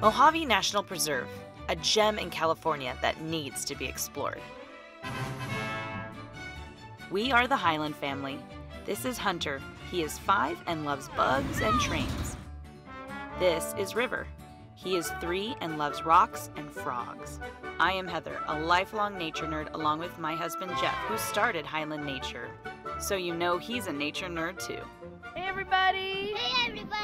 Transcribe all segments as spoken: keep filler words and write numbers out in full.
Mojave National Preserve, a gem in California that needs to be explored. We are the Hyland family. This is Hunter. He is five and loves bugs and trains. This is River. He is three and loves rocks and frogs. I am Heather, a lifelong nature nerd, along with my husband Jeff, who started Hyland Nature. So you know he's a nature nerd too. Hey everybody! Hey everybody!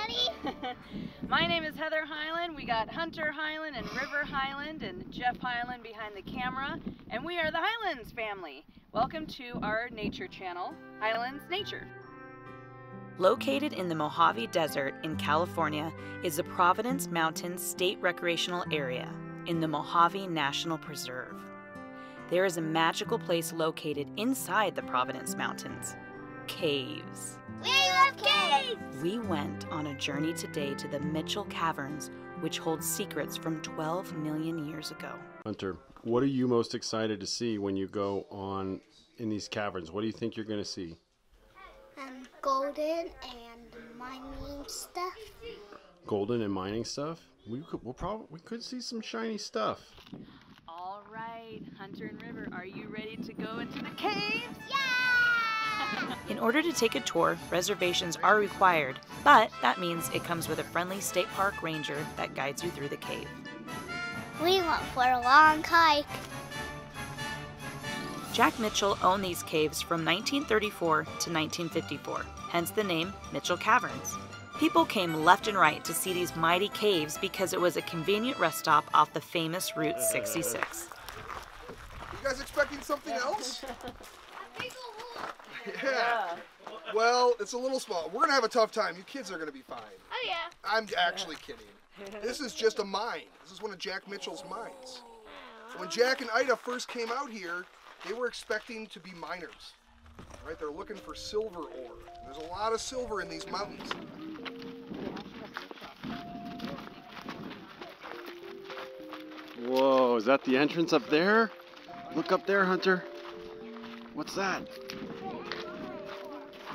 My name is Heather Hyland. We got Hunter Hyland and River Hyland and Jeff Hyland behind the camera. And we are the Hylands family. Welcome to our nature channel, Hylands Nature. Located in the Mojave Desert in California is the Providence Mountains State Recreational Area in the Mojave National Preserve. There is a magical place located inside the Providence Mountains, caves. We love caves! We went on a journey today to the Mitchell Caverns, which holds secrets from twelve million years ago. Hunter, what are you most excited to see when you go on in these caverns? What do you think you're going to see? Um, golden and mining stuff. Golden and mining stuff? We could, we'll probably, we could see some shiny stuff. All right, Hunter and River, are you ready to go into the caves? Yeah! In order to take a tour, reservations are required, but that means it comes with a friendly state park ranger that guides you through the cave. We went for a long hike. Jack Mitchell owned these caves from nineteen thirty-four to nineteen fifty-four, hence the name Mitchell Caverns. People came left and right to see these mighty caves because it was a convenient rest stop off the famous Route sixty-six. You guys expecting something else? A big old hole. Yeah. Well, it's a little small. We're going to have a tough time. You kids are going to be fine. Oh, yeah. I'm actually kidding. This is just a mine. This is one of Jack Mitchell's mines. When Jack and Ida first came out here, they were expecting to be miners, right? They're looking for silver ore. There's a lot of silver in these mountains. Whoa, is that the entrance up there? Look up there, Hunter. What's that?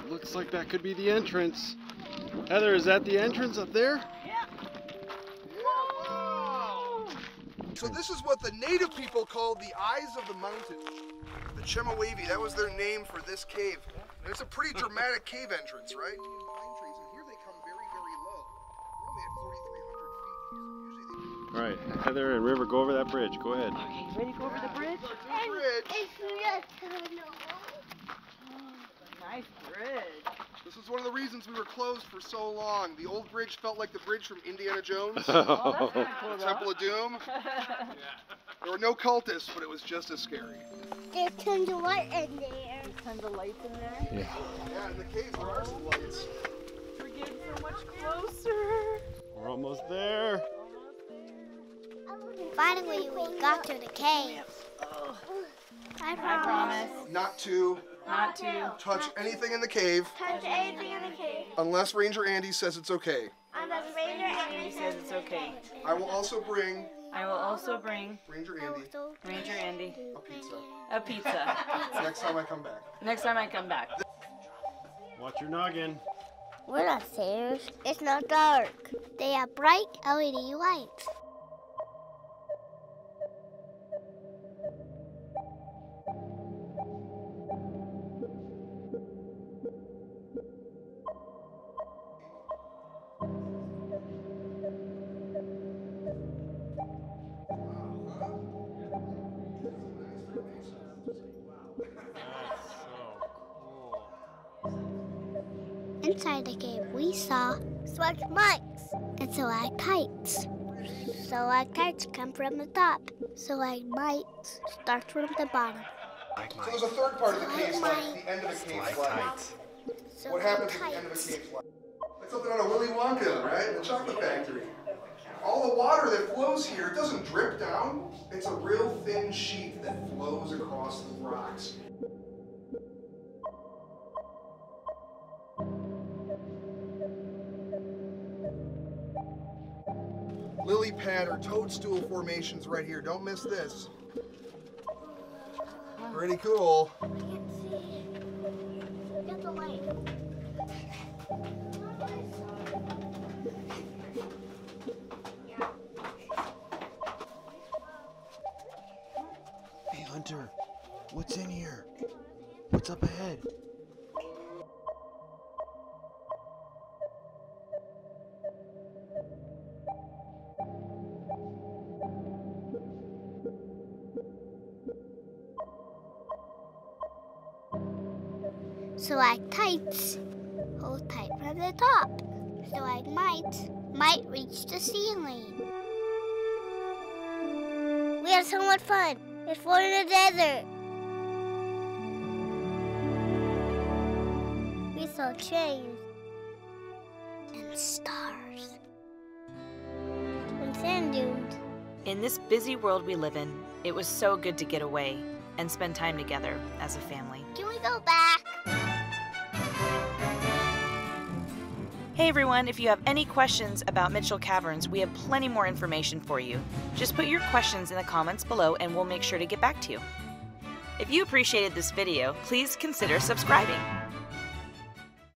Looks like that could be the entrance. Heather, is that the entrance up there? So this is what the native people called the eyes of the mountain. The Chemawavi, that was their name for this cave. And it's a pretty dramatic cave entrance, right? Pine trees, and here they come very, very low. We're only at forty-three hundred feet. All right, Heather and River, go over that bridge. Go ahead. Okay, ready to go over the bridge? Yeah, bridge. Nice bridge. This is one of the reasons we were closed for so long. The old bridge felt like the bridge from Indiana Jones. Oh, that's cool, the Temple of Doom. There were no cultists, but it was just as scary. There's tons of light in there. There's tons of lights in there. Yeah, yeah, in the cave there are some lights. We're getting so much closer. We're almost there. Finally, we got to the cave. Oh. I promise. I promise. Not to. Not to touch anything in the cave. Touch anything in the cave. Unless Ranger Andy says it's okay. Unless Ranger Andy says it's okay. I will also bring. I will also bring. Ranger Andy. Ranger Andy. A pizza. A pizza. Next time I come back. Next time I come back. Watch your noggin. We're not serious. It's not dark. They have bright L E D lights. Inside the cave, we saw stalagmites and stalactites. Stalactites come from the top. Stalagmites start from the bottom. So there's a third part of the cave slide, the end of the cave slide. What happens at the end of the cave slide? It's something on a Willy Wonka, right? The chocolate factory. All the water that flows here, it doesn't drip down. It's a real thin sheet that flows across the rocks. Lily pad or toadstool formations right here. Don't miss this. Pretty cool. I can't see. Get the light. Yeah. Hunter, what's in here? What's up ahead? Stalactites hold tight from the top, so I might, might reach the ceiling. We had so much fun. We're floating in the desert. We saw trees and stars and sand dunes. In this busy world we live in, it was so good to get away and spend time together as a family. Can we go back? Hey everyone, if you have any questions about Mitchell Caverns, we have plenty more information for you. Just put your questions in the comments below and we'll make sure to get back to you. If you appreciated this video, please consider subscribing.